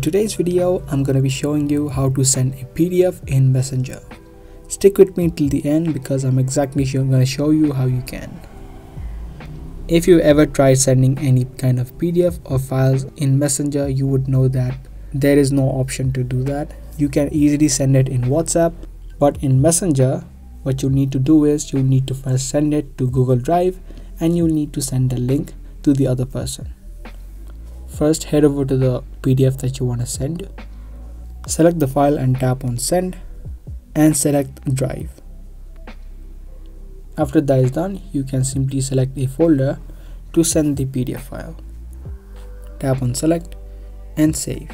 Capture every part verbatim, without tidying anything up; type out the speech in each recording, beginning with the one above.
In today's video, I'm going to be showing you how to send a P D F in Messenger. Stick with me till the end because I'm exactly sure I'm going to show you how you can. If you ever tried sending any kind of P D F or files in Messenger, you would know that there is no option to do that. You can easily send it in WhatsApp, but in Messenger, what you need to do is you need to first send it to Google Drive and you need to send the link to the other person. First, head over to the P D F that you want to send, select the file and tap on send, and select drive. After that is done, you can simply select a folder to send the P D F file. Tap on select and save.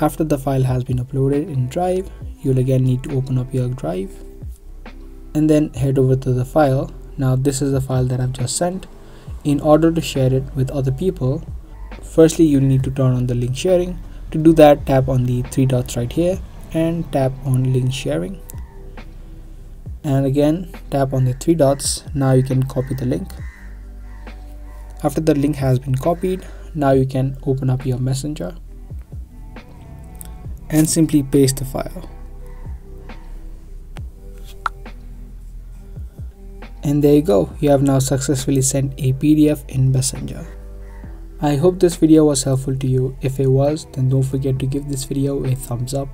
After the file has been uploaded in drive, you'll again need to open up your drive and then head over to the file. Now this is the file that I've just sent. In order to share it with other people, firstly you'll need to turn on the link sharing. To do that, tap on the three dots right here and tap on link sharing, and again tap on the three dots. Now you can copy the link. After the link has been copied, now you can open up your Messenger and simply paste the file, and there you go, you have now successfully sent a P D F in Messenger. I hope this video was helpful to you. If it was, then don't forget to give this video a thumbs up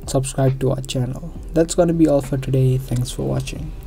and subscribe to our channel. That's gonna be all for today. Thanks for watching.